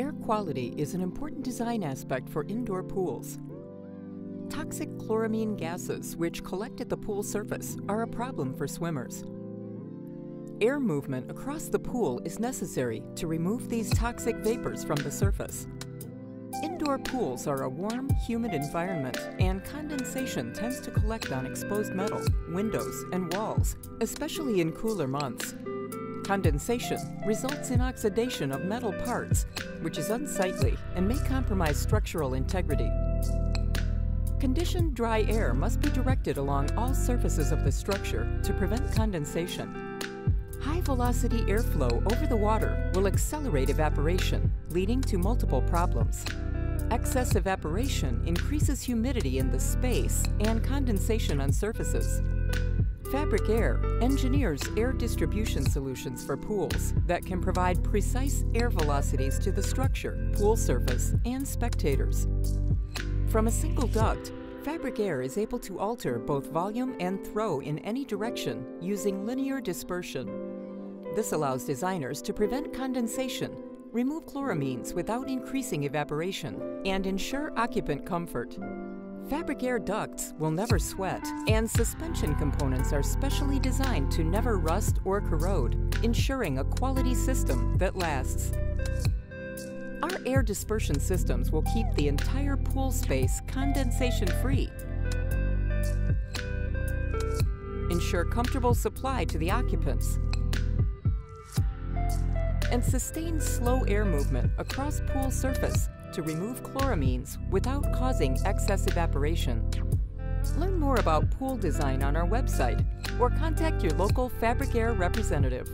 Air quality is an important design aspect for indoor pools. Toxic chloramine gases, which collect at the pool surface, are a problem for swimmers. Air movement across the pool is necessary to remove these toxic vapors from the surface. Indoor pools are a warm, humid environment, and condensation tends to collect on exposed metal, windows, and walls, especially in cooler months. Condensation results in oxidation of metal parts, which is unsightly and may compromise structural integrity. Conditioned dry air must be directed along all surfaces of the structure to prevent condensation. High-velocity airflow over the water will accelerate evaporation, leading to multiple problems. Excess evaporation increases humidity in the space and condensation on surfaces. FabricAir engineers air distribution solutions for pools that can provide precise air velocities to the structure, pool surface, and spectators. From a single duct, FabricAir is able to alter both volume and throw in any direction using linear dispersion. This allows designers to prevent condensation, remove chloramines without increasing evaporation, and ensure occupant comfort. FabricAir ducts will never sweat, and suspension components are specially designed to never rust or corrode, ensuring a quality system that lasts. Our air dispersion systems will keep the entire pool space condensation-free, ensure comfortable supply to the occupants, and sustain slow air movement across pool surface to remove chloramines without causing excess evaporation. Learn more about pool design on our website or contact your local FabricAir representative.